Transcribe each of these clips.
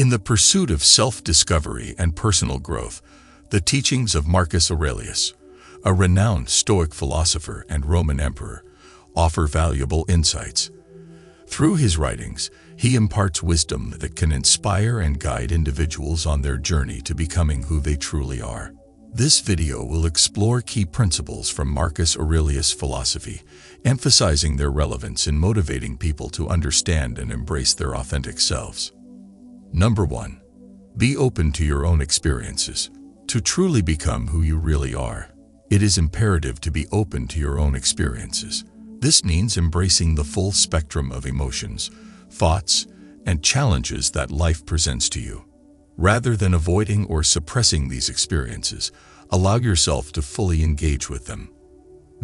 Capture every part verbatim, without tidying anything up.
In the pursuit of self-discovery and personal growth, the teachings of Marcus Aurelius, a renowned Stoic philosopher and Roman emperor, offer valuable insights. Through his writings, he imparts wisdom that can inspire and guide individuals on their journey to becoming who they truly are. This video will explore key principles from Marcus Aurelius' philosophy, emphasizing their relevance in motivating people to understand and embrace their authentic selves. Number one. Be open to your own experiences. To truly become who you really are, it is imperative to be open to your own experiences. This means embracing the full spectrum of emotions, thoughts, and challenges that life presents to you. Rather than avoiding or suppressing these experiences, allow yourself to fully engage with them.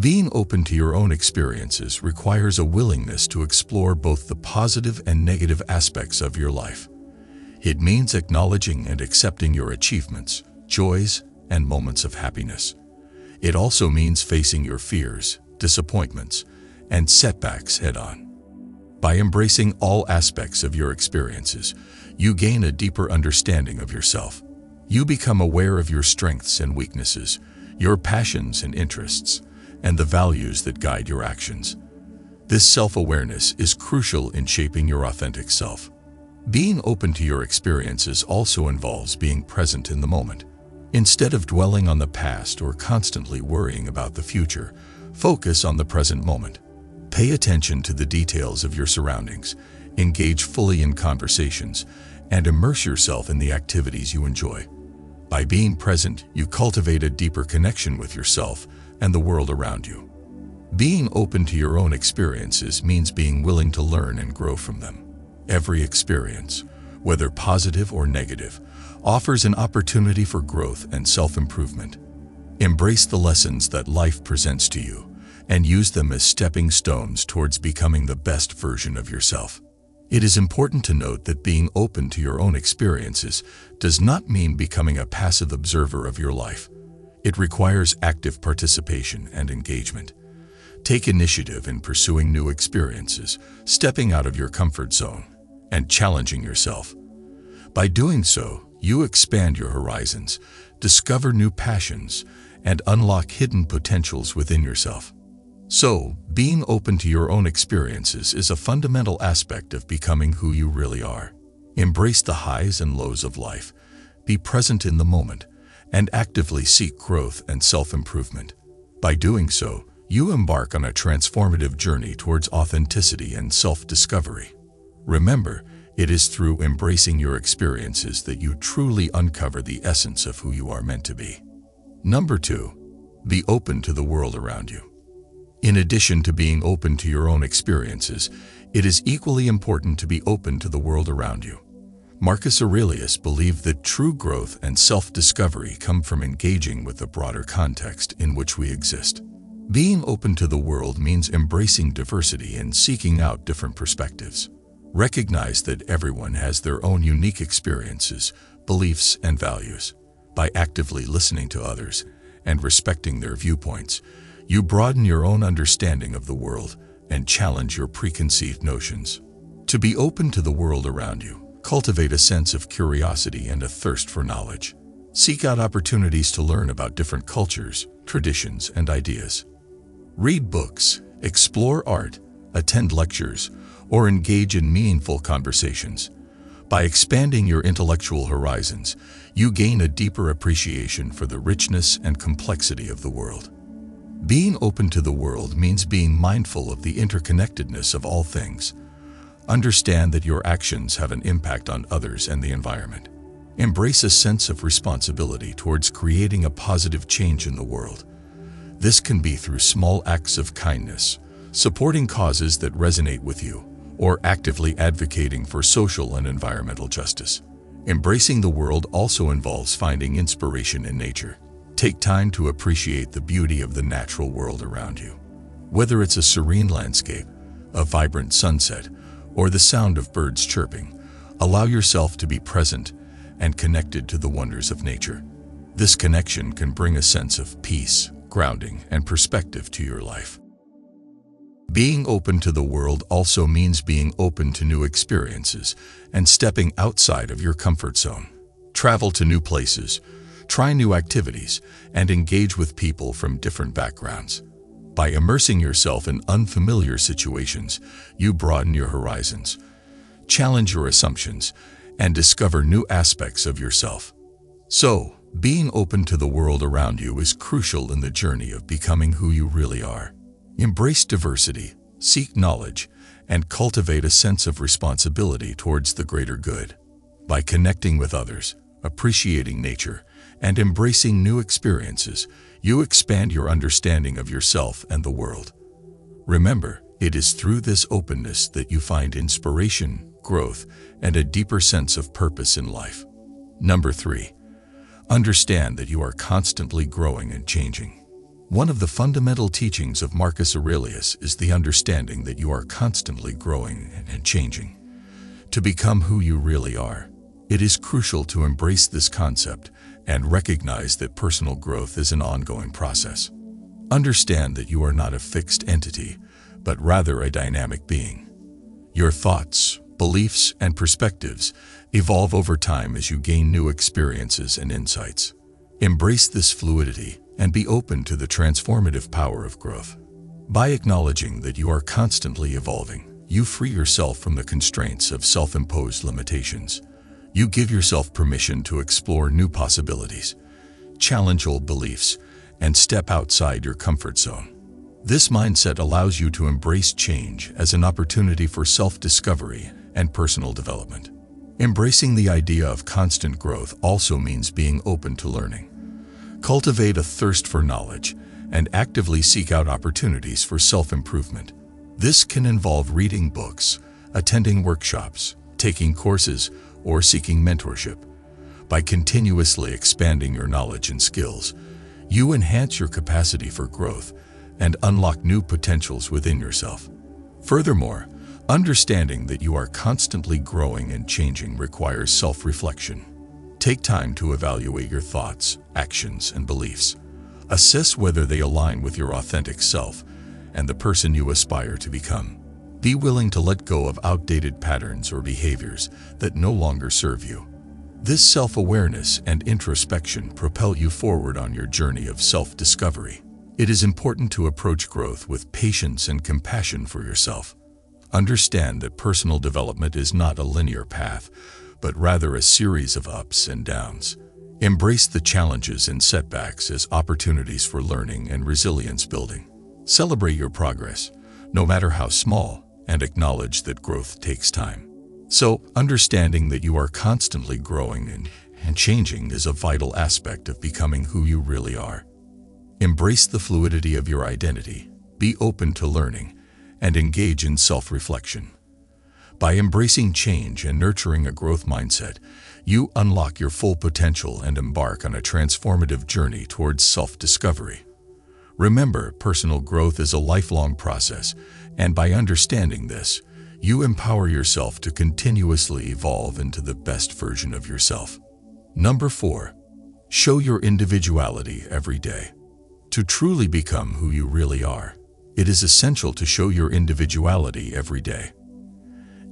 Being open to your own experiences requires a willingness to explore both the positive and negative aspects of your life. It means acknowledging and accepting your achievements, joys, and moments of happiness. It also means facing your fears, disappointments, and setbacks head-on. By embracing all aspects of your experiences, you gain a deeper understanding of yourself. You become aware of your strengths and weaknesses, your passions and interests, and the values that guide your actions. This self-awareness is crucial in shaping your authentic self. Being open to your experiences also involves being present in the moment. Instead of dwelling on the past or constantly worrying about the future, focus on the present moment. Pay attention to the details of your surroundings, engage fully in conversations, and immerse yourself in the activities you enjoy. By being present, you cultivate a deeper connection with yourself and the world around you. Being open to your own experiences means being willing to learn and grow from them. Every experience, whether positive or negative, offers an opportunity for growth and self-improvement. Embrace the lessons that life presents to you and use them as stepping stones towards becoming the best version of yourself. It is important to note that being open to your own experiences does not mean becoming a passive observer of your life. It requires active participation and engagement. Take initiative in pursuing new experiences, stepping out of your comfort zone, and challenging yourself. By doing so, you expand your horizons, discover new passions, and unlock hidden potentials within yourself. So, being open to your own experiences is a fundamental aspect of becoming who you really are. Embrace the highs and lows of life, be present in the moment, and actively seek growth and self-improvement. By doing so, you embark on a transformative journey towards authenticity and self-discovery. Remember, it is through embracing your experiences that you truly uncover the essence of who you are meant to be. Number two. Be open to the world around you. In addition to being open to your own experiences, it is equally important to be open to the world around you. Marcus Aurelius believed that true growth and self-discovery come from engaging with the broader context in which we exist. Being open to the world means embracing diversity and seeking out different perspectives. Recognize that everyone has their own unique experiences, beliefs, and values. By actively listening to others and respecting their viewpoints, you broaden your own understanding of the world and challenge your preconceived notions. To be open to the world around you, cultivate a sense of curiosity and a thirst for knowledge. Seek out opportunities to learn about different cultures, traditions, and ideas. Read books, explore art, attend lectures, or engage in meaningful conversations. By expanding your intellectual horizons, you gain a deeper appreciation for the richness and complexity of the world. Being open to the world means being mindful of the interconnectedness of all things. Understand that your actions have an impact on others and the environment. Embrace a sense of responsibility towards creating a positive change in the world. This can be through small acts of kindness, supporting causes that resonate with you, or actively advocating for social and environmental justice. Embracing the world also involves finding inspiration in nature. Take time to appreciate the beauty of the natural world around you. Whether it's a serene landscape, a vibrant sunset, or the sound of birds chirping, allow yourself to be present and connected to the wonders of nature. This connection can bring a sense of peace, grounding, and perspective to your life. Being open to the world also means being open to new experiences and stepping outside of your comfort zone. Travel to new places, try new activities, and engage with people from different backgrounds. By immersing yourself in unfamiliar situations, you broaden your horizons, challenge your assumptions, and discover new aspects of yourself. So, being open to the world around you is crucial in the journey of becoming who you really are. Embrace diversity, seek knowledge, and cultivate a sense of responsibility towards the greater good. By connecting with others, appreciating nature, and embracing new experiences, you expand your understanding of yourself and the world. Remember, it is through this openness that you find inspiration, growth, and a deeper sense of purpose in life. Number three, understand that you are constantly growing and changing. One of the fundamental teachings of Marcus Aurelius is the understanding that you are constantly growing and changing. To become who you really are, it is crucial to embrace this concept and recognize that personal growth is an ongoing process. Understand that you are not a fixed entity, but rather a dynamic being. Your thoughts, beliefs, and perspectives evolve over time as you gain new experiences and insights. Embrace this fluidity and be open to the transformative power of growth. By acknowledging that you are constantly evolving, you free yourself from the constraints of self-imposed limitations. You give yourself permission to explore new possibilities, challenge old beliefs, and step outside your comfort zone. This mindset allows you to embrace change as an opportunity for self-discovery and personal development. Embracing the idea of constant growth also means being open to learning. Cultivate a thirst for knowledge and actively seek out opportunities for self-improvement. This can involve reading books, attending workshops, taking courses, or seeking mentorship. By continuously expanding your knowledge and skills, you enhance your capacity for growth and unlock new potentials within yourself. Furthermore, understanding that you are constantly growing and changing requires self-reflection. Take time to evaluate your thoughts, actions, and beliefs. Assess whether they align with your authentic self and the person you aspire to become. Be willing to let go of outdated patterns or behaviors that no longer serve you. This self-awareness and introspection propel you forward on your journey of self-discovery. It is important to approach growth with patience and compassion for yourself. Understand that personal development is not a linear path, but rather a series of ups and downs. Embrace the challenges and setbacks as opportunities for learning and resilience building. Celebrate your progress, no matter how small, and acknowledge that growth takes time. So, understanding that you are constantly growing and, and changing is a vital aspect of becoming who you really are. Embrace the fluidity of your identity, be open to learning, and engage in self-reflection. By embracing change and nurturing a growth mindset, you unlock your full potential and embark on a transformative journey towards self-discovery. Remember, personal growth is a lifelong process, and by understanding this, you empower yourself to continuously evolve into the best version of yourself. Number four, show your individuality every day. To truly become who you really are, it is essential to show your individuality every day.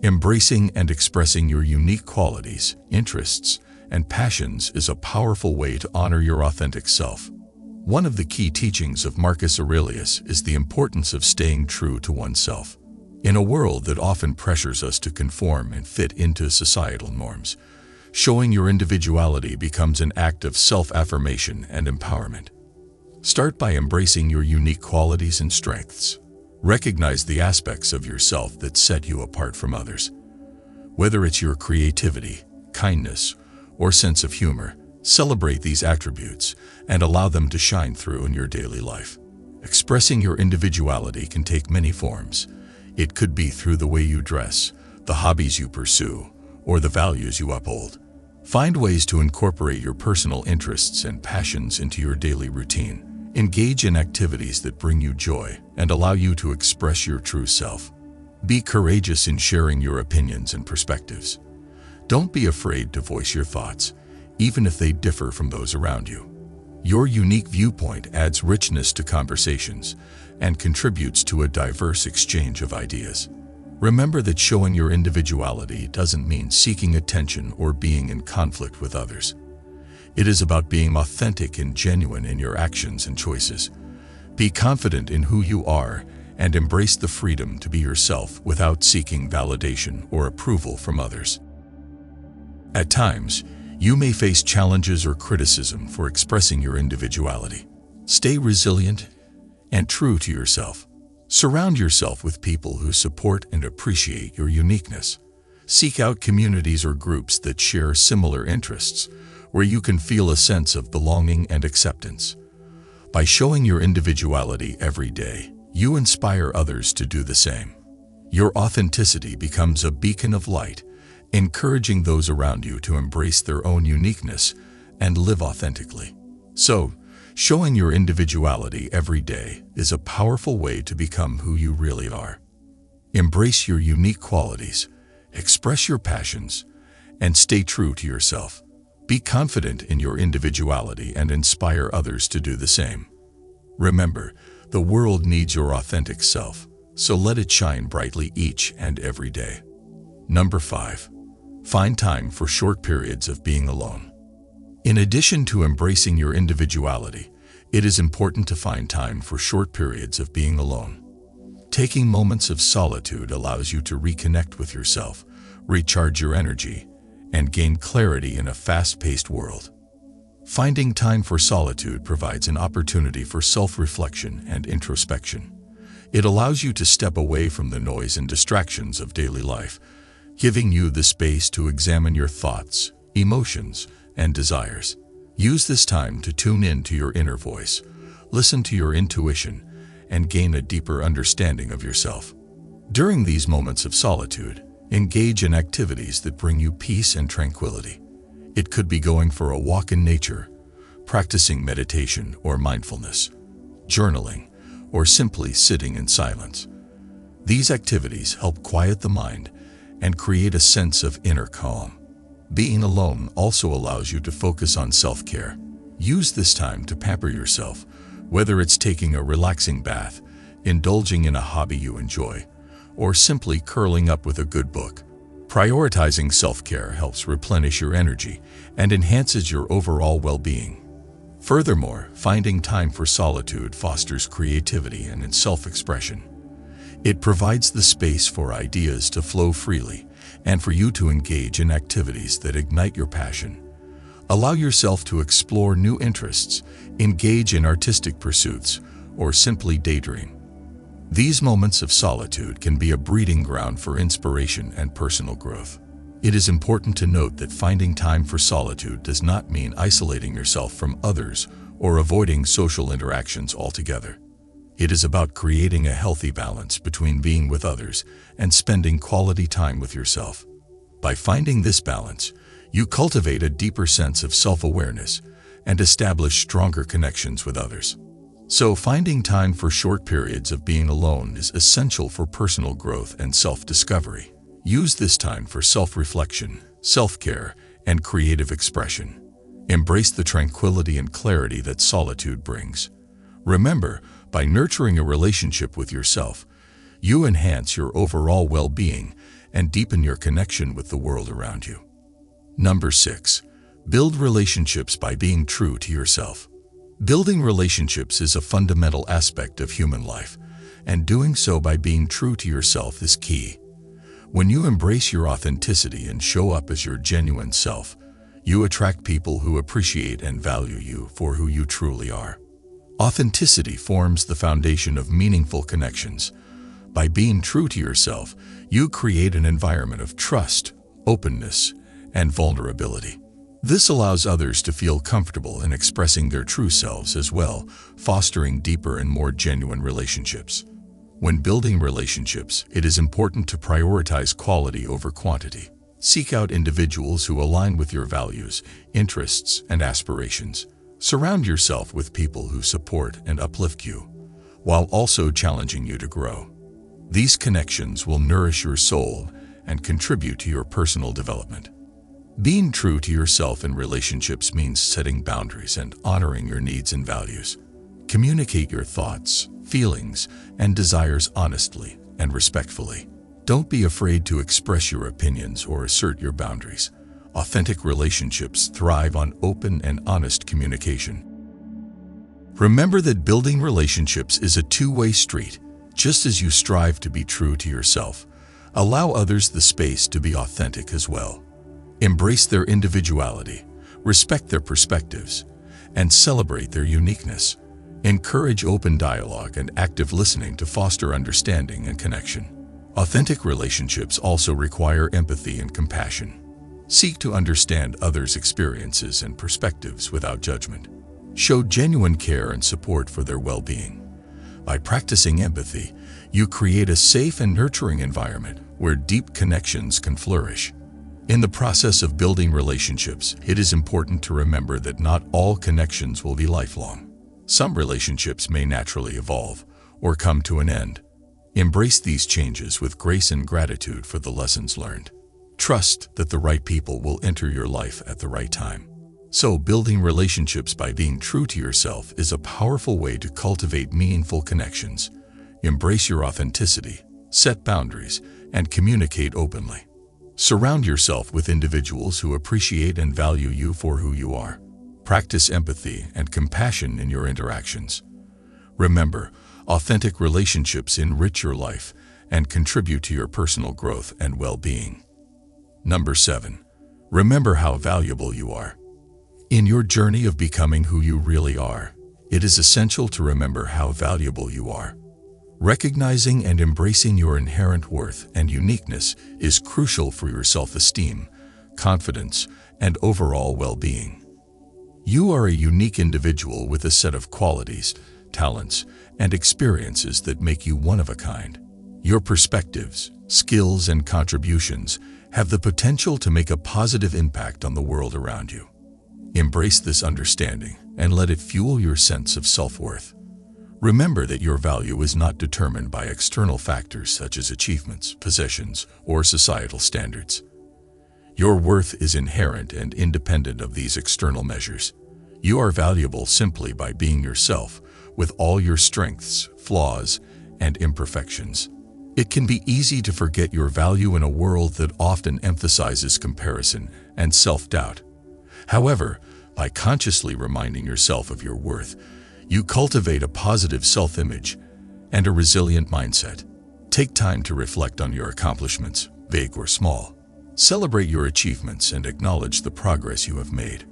Embracing and expressing your unique qualities, interests, and passions is a powerful way to honor your authentic self. One of the key teachings of Marcus Aurelius is the importance of staying true to oneself. In a world that often pressures us to conform and fit into societal norms, showing your individuality becomes an act of self-affirmation and empowerment. Start by embracing your unique qualities and strengths. Recognize the aspects of yourself that set you apart from others. Whether it's your creativity, kindness, or sense of humor, celebrate these attributes and allow them to shine through in your daily life. Expressing your individuality can take many forms. It could be through the way you dress, the hobbies you pursue, or the values you uphold. Find ways to incorporate your personal interests and passions into your daily routine. Engage in activities that bring you joy and allow you to express your true self. Be courageous in sharing your opinions and perspectives. Don't be afraid to voice your thoughts, even if they differ from those around you. Your unique viewpoint adds richness to conversations and contributes to a diverse exchange of ideas. Remember that showing your individuality doesn't mean seeking attention or being in conflict with others. It is about being authentic and genuine in your actions and choices. Be confident in who you are and embrace the freedom to be yourself without seeking validation or approval from others. At times, you may face challenges or criticism for expressing your individuality. Stay resilient and true to yourself. Surround yourself with people who support and appreciate your uniqueness. Seek out communities or groups that share similar interests, where you can feel a sense of belonging and acceptance. By showing your individuality every day, you inspire others to do the same. Your authenticity becomes a beacon of light, encouraging those around you to embrace their own uniqueness and live authentically. So, showing your individuality every day is a powerful way to become who you really are. Embrace your unique qualities, express your passions, and stay true to yourself. Be confident in your individuality and inspire others to do the same. Remember, the world needs your authentic self, so let it shine brightly each and every day. Number five. Find time for short periods of being alone. In addition to embracing your individuality, it is important to find time for short periods of being alone. Taking moments of solitude allows you to reconnect with yourself, recharge your energy, and gain clarity in a fast-paced world. Finding time for solitude provides an opportunity for self-reflection and introspection. It allows you to step away from the noise and distractions of daily life, giving you the space to examine your thoughts, emotions, and desires. Use this time to tune in to your inner voice, listen to your intuition, and gain a deeper understanding of yourself. During these moments of solitude, engage in activities that bring you peace and tranquility. It could be going for a walk in nature, practicing meditation or mindfulness, journaling, or simply sitting in silence. These activities help quiet the mind and create a sense of inner calm. Being alone also allows you to focus on self-care. Use this time to pamper yourself, whether it's taking a relaxing bath, indulging in a hobby you enjoy, or simply curling up with a good book. Prioritizing self-care helps replenish your energy and enhances your overall well-being. Furthermore, finding time for solitude fosters creativity and self-expression. It provides the space for ideas to flow freely and for you to engage in activities that ignite your passion. Allow yourself to explore new interests, engage in artistic pursuits, or simply daydream. These moments of solitude can be a breeding ground for inspiration and personal growth. It is important to note that finding time for solitude does not mean isolating yourself from others or avoiding social interactions altogether. It is about creating a healthy balance between being with others and spending quality time with yourself. By finding this balance, you cultivate a deeper sense of self-awareness and establish stronger connections with others. So, finding time for short periods of being alone is essential for personal growth and self-discovery. Use this time for self-reflection, self-care, and creative expression. Embrace the tranquility and clarity that solitude brings. Remember, by nurturing a relationship with yourself, you enhance your overall well-being and deepen your connection with the world around you. Number six. Build relationships by being true to yourself. Building relationships is a fundamental aspect of human life, and doing so by being true to yourself is key. When you embrace your authenticity and show up as your genuine self, you attract people who appreciate and value you for who you truly are. Authenticity forms the foundation of meaningful connections. By being true to yourself, you create an environment of trust, openness, and vulnerability. This allows others to feel comfortable in expressing their true selves as well, fostering deeper and more genuine relationships. When building relationships, it is important to prioritize quality over quantity. Seek out individuals who align with your values, interests, and aspirations. Surround yourself with people who support and uplift you, while also challenging you to grow. These connections will nourish your soul and contribute to your personal development. Being true to yourself in relationships means setting boundaries and honoring your needs and values. Communicate your thoughts, feelings, and desires honestly and respectfully. Don't be afraid to express your opinions or assert your boundaries. Authentic relationships thrive on open and honest communication. Remember that building relationships is a two-way street. Just as you strive to be true to yourself, allow others the space to be authentic as well. Embrace their individuality, respect their perspectives, and celebrate their uniqueness. Encourage open dialogue and active listening to foster understanding and connection. Authentic relationships also require empathy and compassion. Seek to understand others' experiences and perspectives without judgment. Show genuine care and support for their well-being. By practicing empathy, you create a safe and nurturing environment where deep connections can flourish. In the process of building relationships, it is important to remember that not all connections will be lifelong. Some relationships may naturally evolve or come to an end. Embrace these changes with grace and gratitude for the lessons learned. Trust that the right people will enter your life at the right time. So, building relationships by being true to yourself is a powerful way to cultivate meaningful connections. Embrace your authenticity, set boundaries, and communicate openly. Surround yourself with individuals who appreciate and value you for who you are. Practice empathy and compassion in your interactions. Remember, authentic relationships enrich your life and contribute to your personal growth and well-being. Number seven, remember how valuable you are. In your journey of becoming who you really are, it is essential to remember how valuable you are. Recognizing and embracing your inherent worth and uniqueness is crucial for your self-esteem, confidence, and overall well-being. You are a unique individual with a set of qualities, talents, and experiences that make you one of a kind. Your perspectives, skills, and contributions have the potential to make a positive impact on the world around you. Embrace this understanding and let it fuel your sense of self-worth. Remember that your value is not determined by external factors such as achievements, possessions, or societal standards. Your worth is inherent and independent of these external measures. You are valuable simply by being yourself, with all your strengths, flaws, and imperfections. It can be easy to forget your value in a world that often emphasizes comparison and self-doubt. However, by consciously reminding yourself of your worth, you cultivate a positive self-image and a resilient mindset. Take time to reflect on your accomplishments, big or small. Celebrate your achievements and acknowledge the progress you have made.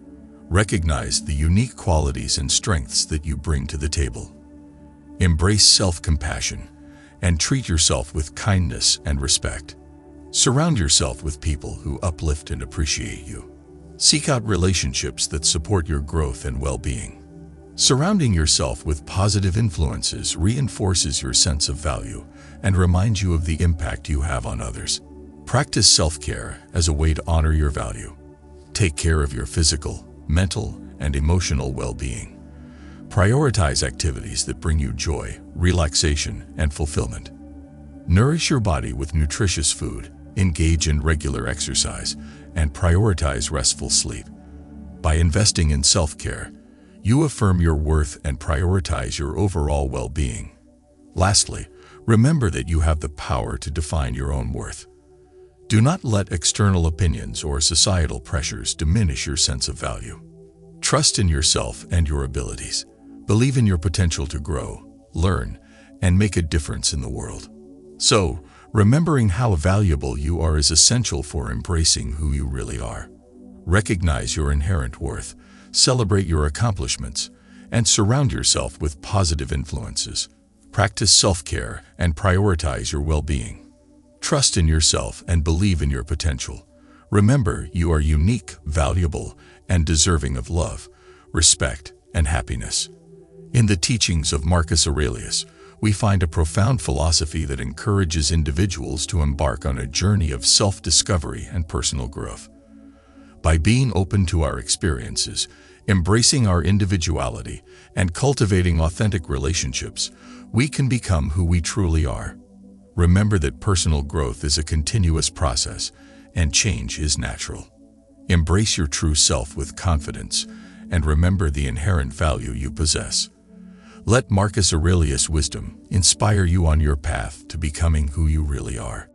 Recognize the unique qualities and strengths that you bring to the table. Embrace self-compassion and treat yourself with kindness and respect. Surround yourself with people who uplift and appreciate you. Seek out relationships that support your growth and well-being. Surrounding yourself with positive influences reinforces your sense of value and reminds you of the impact you have on others. Practice self-care as a way to honor your value. Take care of your physical, mental, and emotional well-being. Prioritize activities that bring you joy, relaxation, and fulfillment. Nourish your body with nutritious food, engage in regular exercise, and prioritize restful sleep. By investing in self-care, you affirm your worth and prioritize your overall well-being. Lastly, remember that you have the power to define your own worth. Do not let external opinions or societal pressures diminish your sense of value. Trust in yourself and your abilities. Believe in your potential to grow, learn, and make a difference in the world. So, remembering how valuable you are is essential for embracing who you really are. Recognize your inherent worth, celebrate your accomplishments, and surround yourself with positive influences. Practice self-care and prioritize your well-being. Trust in yourself and believe in your potential. Remember, you are unique, valuable, and deserving of love, respect, and happiness. In the teachings of Marcus Aurelius, we find a profound philosophy that encourages individuals to embark on a journey of self-discovery and personal growth. By being open to our experiences, embracing our individuality, and cultivating authentic relationships, we can become who we truly are. Remember that personal growth is a continuous process, and change is natural. Embrace your true self with confidence, and remember the inherent value you possess. Let Marcus Aurelius' wisdom inspire you on your path to becoming who you really are.